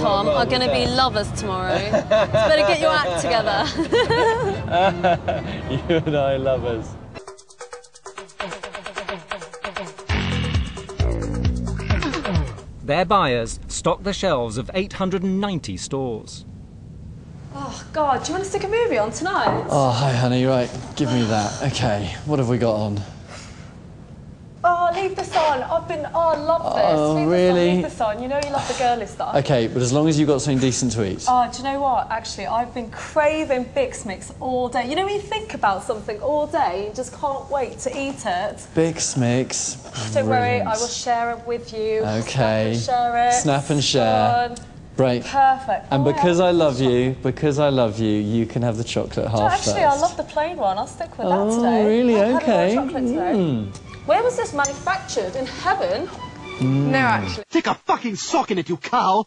Tom, are going to be lovers tomorrow. So better get your act together. You and I lovers. Their buyers stock the shelves of 890 stores. Oh, God, do you want to stick a movie on tonight? Oh, hi, honey, right, give me that. OK, what have we got on? Oh, leave this on. I love this. Leave this on. You know you love the girly stuff. OK, but as long as you've got something decent to eat. Oh, do you know what? Actually, I've been craving Bix Mix all day. You know when you think about something all day, you just can't wait to eat it. Bix Mix. Don't worry, I will share it with you. OK. Snap and share. Right. Perfect. And because I love you, you can have the chocolate half. Actually, I love the plain one. I'll stick with that today. Oh, really? OK. Where was this manufactured? In heaven? No, actually. Stick a fucking sock in it, you cow!